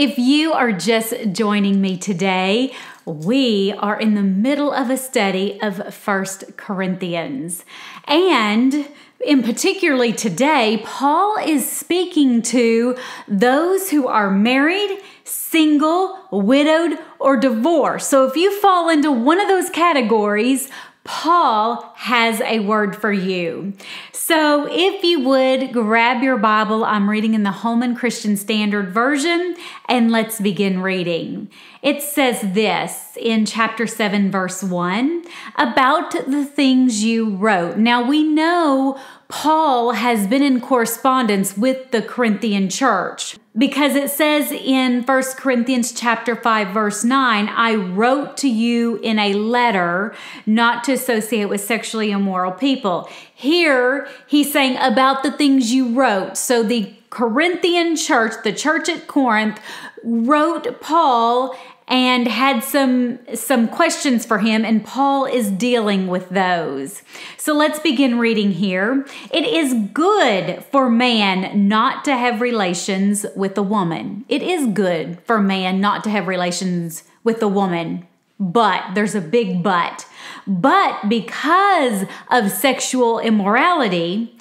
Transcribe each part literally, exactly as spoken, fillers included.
If you are just joining me today, we are in the middle of a study of First Corinthians. And in particularly today, Paul is speaking to those who are married, single, widowed, or divorced. So if you fall into one of those categories, Paul has a word for you. So if you would, grab your Bible. I'm reading in the Holman Christian Standard Version, and let's begin reading. It says this in chapter seven, verse one, about the things you wrote. Now we know Paul has been in correspondence with the Corinthian church, because it says in First Corinthians chapter five, verse nine, I wrote to you in a letter not to associate with sexually immoral people. Here, he's saying about the things you wrote. So the Corinthian church, the church at Corinth, wrote Paul and had some, some questions for him, and Paul is dealing with those. So let's begin reading here. It is good for man not to have relations with a woman. It is good for man not to have relations with a woman. But, there's a big but. But because of sexual immorality,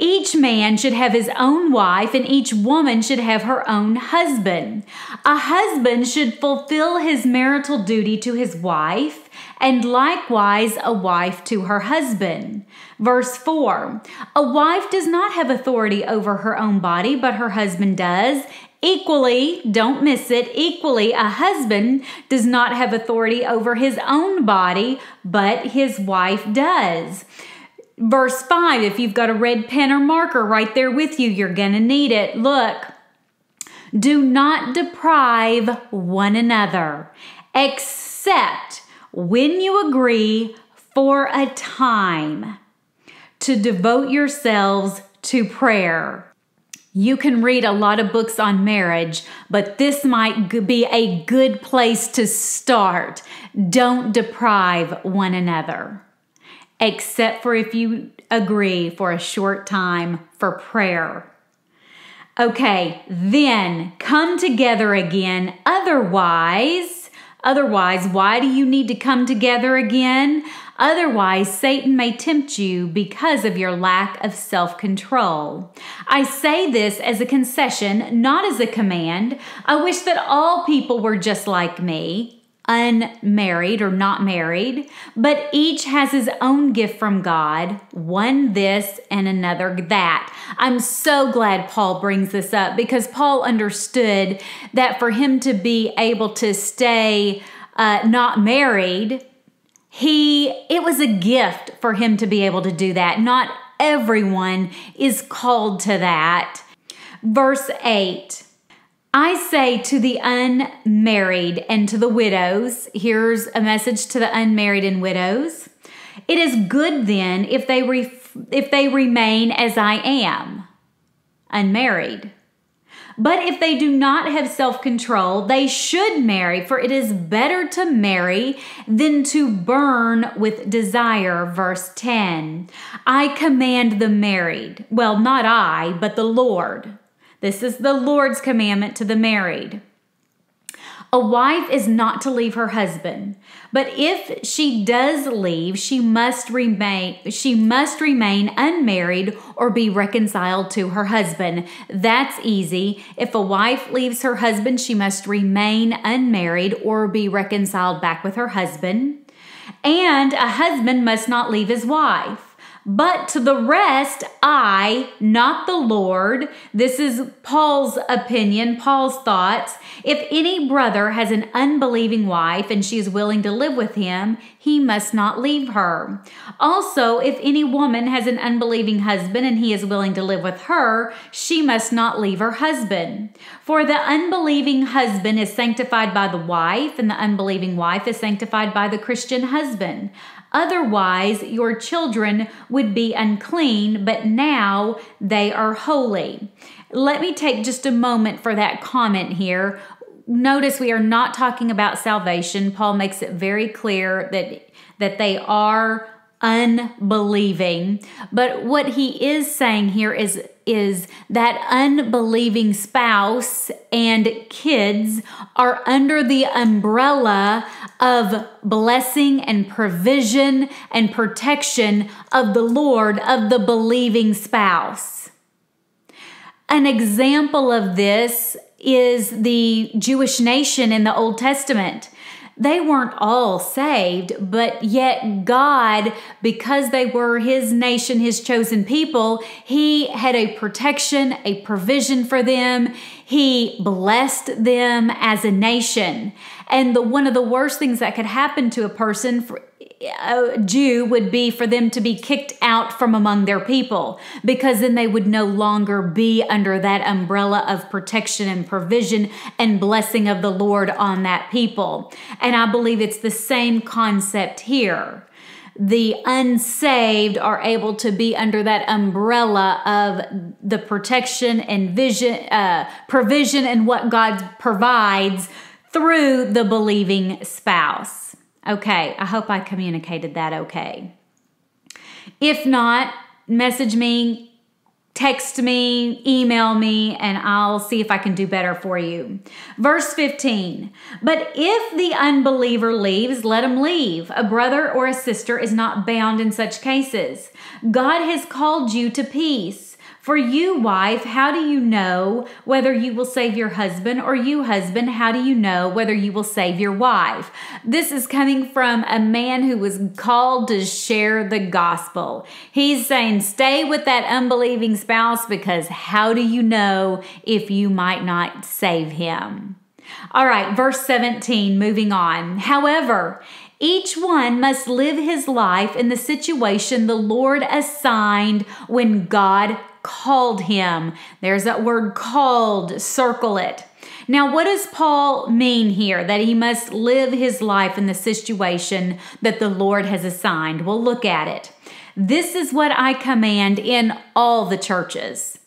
each man should have his own wife, and each woman should have her own husband. A husband should fulfill his marital duty to his wife, and likewise a wife to her husband. Verse four, a wife does not have authority over her own body, but her husband does. Equally, don't miss it, equally, a husband does not have authority over his own body, but his wife does. Verse five, if you've got a red pen or marker right there with you, you're going to need it. Look, do not deprive one another, except when you agree for a time to devote yourselves to prayer. You can read a lot of books on marriage, but this might be a good place to start. Don't deprive one another, except for if you agree for a short time for prayer. Okay, then come together again. Otherwise, otherwise, why do you need to come together again? Otherwise, Satan may tempt you because of your lack of self-control. I say this as a concession, not as a command. I wish that all people were just like me, unmarried or not married, but each has his own gift from God, one this and another that. I'm so glad Paul brings this up, because Paul understood that for him to be able to stay uh, not married, he it was a gift for him to be able to do that. Not everyone is called to that. Verse eight. I say to the unmarried and to the widows, here's a message to the unmarried and widows. It is good then if they, re if they remain as I am, unmarried. But if they do not have self-control, they should marry, for it is better to marry than to burn with desire. Verse ten, I command the married, well, not I, but the Lord. This is the Lord's commandment to the married. A wife is not to leave her husband, but if she does leave, she must remain, she must remain unmarried or be reconciled to her husband. That's easy. If a wife leaves her husband, she must remain unmarried or be reconciled back with her husband. And a husband must not leave his wife. But to the rest, I, not the Lord, this is Paul's opinion, Paul's thoughts. If any brother has an unbelieving wife and she is willing to live with him, he must not leave her. Also, if any woman has an unbelieving husband and he is willing to live with her, she must not leave her husband. For the unbelieving husband is sanctified by the wife, and the unbelieving wife is sanctified by the Christian husband. Otherwise, your children would be unclean, but now they are holy. Let me take just a moment for that comment here. Notice we are not talking about salvation. Paul makes it very clear that, that they are unbelieving. But what he is saying here is is that unbelieving spouse and kids are under the umbrella of blessing and provision and protection of the Lord of the believing spouse. An example of this is the Jewish nation in the Old Testament. They weren't all saved, but yet God, because they were His nation, His chosen people, He had a protection, a provision for them. He blessed them as a nation. And the one of the worst things that could happen to a person, for, a Jew, would be for them to be kicked out from among their people, because then they would no longer be under that umbrella of protection and provision and blessing of the Lord on that people. And I believe it's the same concept here. The unsaved are able to be under that umbrella of the protection and vision, uh, provision and what God provides through the believing spouse. Okay, I hope I communicated that okay. If not, message me, text me, email me, and I'll see if I can do better for you. Verse fifteen, but if the unbeliever leaves, let him leave. A brother or a sister is not bound in such cases. God has called you to peace. For you, wife, how do you know whether you will save your husband? Or you, husband, how do you know whether you will save your wife? This is coming from a man who was called to share the gospel. He's saying, stay with that unbelieving spouse, because how do you know if you might not save him? All right, verse seventeen, moving on. However, each one must live his life in the situation the Lord assigned when God called him. There's that word called, circle it. Now, what does Paul mean here? That he must live his life in the situation that the Lord has assigned. Well, look at it. This is what I command in all the churches.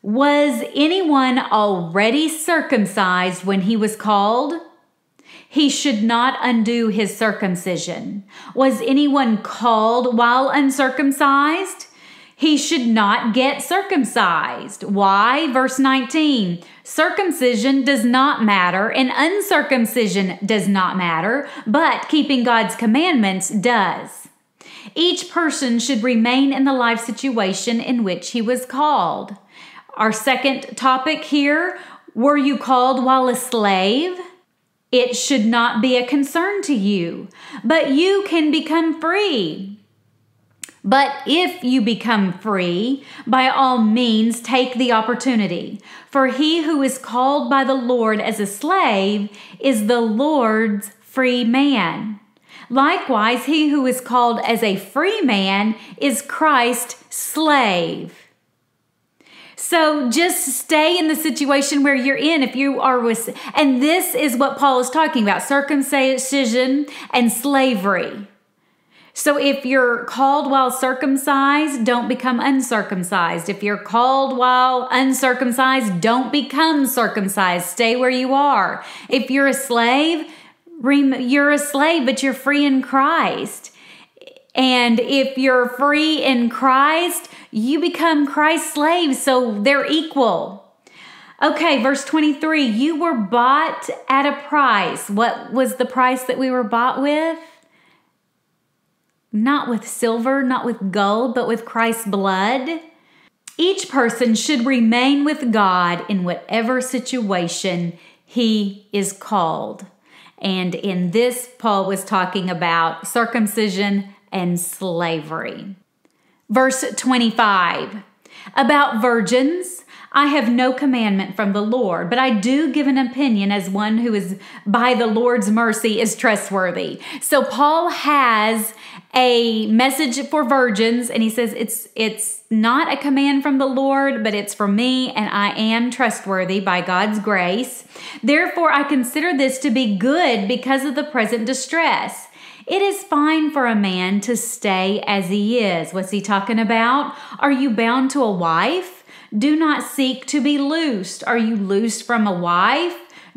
Was anyone already circumcised when he was called? He should not undo his circumcision. Was anyone called while uncircumcised? He should not get circumcised. Why? Verse nineteen, circumcision does not matter and uncircumcision does not matter, but keeping God's commandments does. Each person should remain in the life situation in which he was called. Our second topic here, were you called while a slave? It should not be a concern to you, but you can become free. But if you become free, by all means, take the opportunity. For he who is called by the Lord as a slave is the Lord's free man. Likewise, he who is called as a free man is Christ's slave. So just stay in the situation where you're in if you are with, and this is what Paul is talking about, circumcision and slavery. So if you're called while circumcised, don't become uncircumcised. If you're called while uncircumcised, don't become circumcised. Stay where you are. If you're a slave, you're a slave, but you're free in Christ. And if you're free in Christ, you become Christ's slaves, so they're equal. Okay, verse twenty-three, you were bought at a price. What was the price that we were bought with? Not with silver, not with gold, but with Christ's blood. Each person should remain with God in whatever situation he is called. And in this, Paul was talking about circumcision and slavery. Verse twenty-five, about virgins, I have no commandment from the Lord, but I do give an opinion as one who is by the Lord's mercy is trustworthy. So Paul has a message for virgins, and he says it's it's not a command from the Lord, but it's from me, and I am trustworthy by God's grace. Therefore, I consider this to be good because of the present distress. It is fine for a man to stay as he is. What's he talking about? Are you bound to a wife? Do not seek to be loosed. Are you loosed from a wife?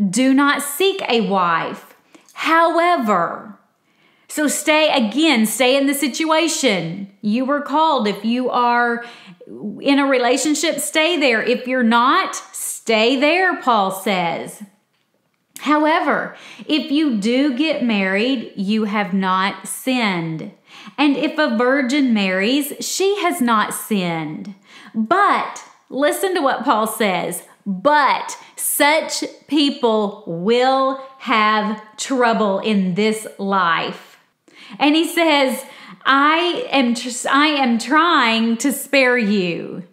Do not seek a wife. However, So stay, again, stay in the situation. You were called. If you are in a relationship, stay there. If you're not, stay there, Paul says. However, if you do get married, you have not sinned. And if a virgin marries, she has not sinned. But, listen to what Paul says, but such people will have trouble in this life. And he says, I am, tr- I am trying to spare you.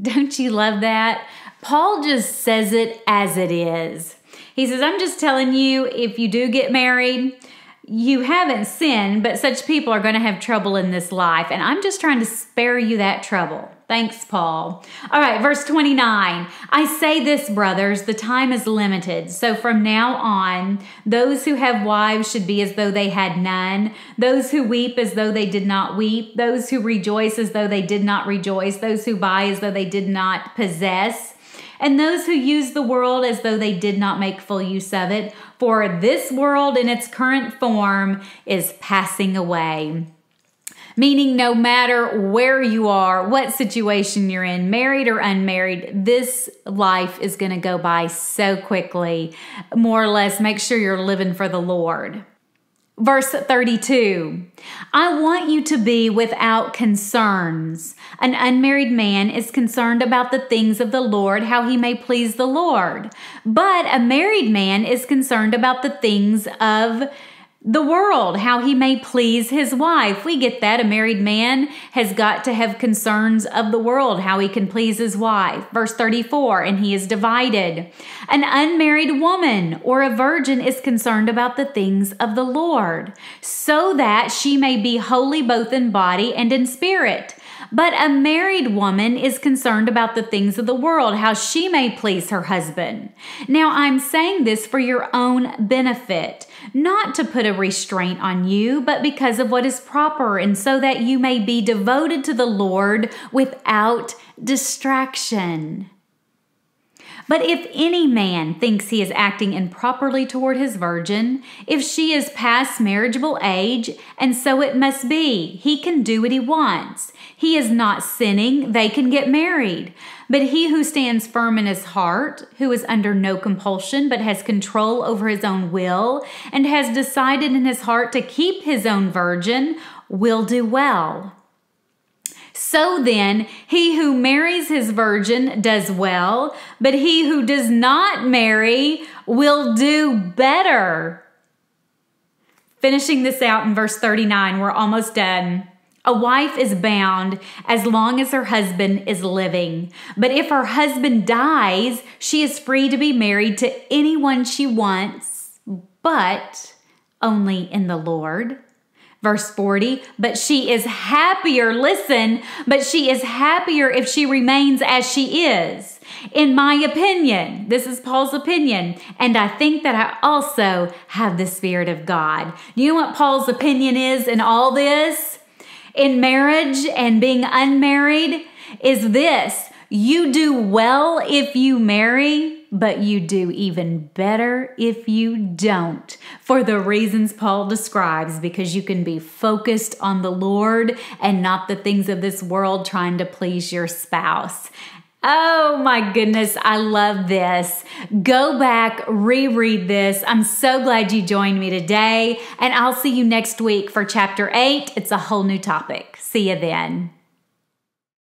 Don't you love that? Paul just says it as it is. He says, I'm just telling you, if you do get married, you haven't sinned, but such people are going to have trouble in this life. And I'm just trying to spare you that trouble. Thanks, Paul. All right, verse twenty-nine. I say this, brothers, the time is limited. So from now on, those who have wives should be as though they had none. Those who weep as though they did not weep. Those who rejoice as though they did not rejoice. Those who buy as though they did not possess. And those who use the world as though they did not make full use of it. For this world in its current form is passing away. Meaning no matter where you are, what situation you're in, married or unmarried, this life is going to go by so quickly. More or less, make sure you're living for the Lord. Verse thirty-two, I want you to be without concerns. An unmarried man is concerned about the things of the Lord, how he may please the Lord. But a married man is concerned about the things of the world, how he may please his wife. We get that. A married man has got to have concerns of the world, how he can please his wife. Verse thirty-four, and he is divided. An unmarried woman or a virgin is concerned about the things of the Lord, so that she may be holy both in body and in spirit. But a married woman is concerned about the things of the world, how she may please her husband. Now, I'm saying this for your own benefit, not to put a restraint on you, but because of what is proper, and so that you may be devoted to the Lord without distraction. But if any man thinks he is acting improperly toward his virgin, if she is past marriageable age, and so it must be, he can do what he wants. He is not sinning, they can get married. But he who stands firm in his heart, who is under no compulsion, but has control over his own will, and has decided in his heart to keep his own virgin, will do well. So then, he who marries his virgin does well, but he who does not marry will do better. Finishing this out in verse thirty-nine, we're almost done. A wife is bound as long as her husband is living, but if her husband dies, she is free to be married to anyone she wants, but only in the Lord. Verse forty, but she is happier, listen, but she is happier if she remains as she is. In my opinion, this is Paul's opinion, and I think that I also have the Spirit of God. Do you know what Paul's opinion is in all this? In marriage and being unmarried is this, you do well if you marry, but you do even better if you don't, for the reasons Paul describes, because you can be focused on the Lord and not the things of this world trying to please your spouse. Oh my goodness, I love this. Go back, reread this. I'm so glad you joined me today, and I'll see you next week for chapter eight. It's a whole new topic. See you then.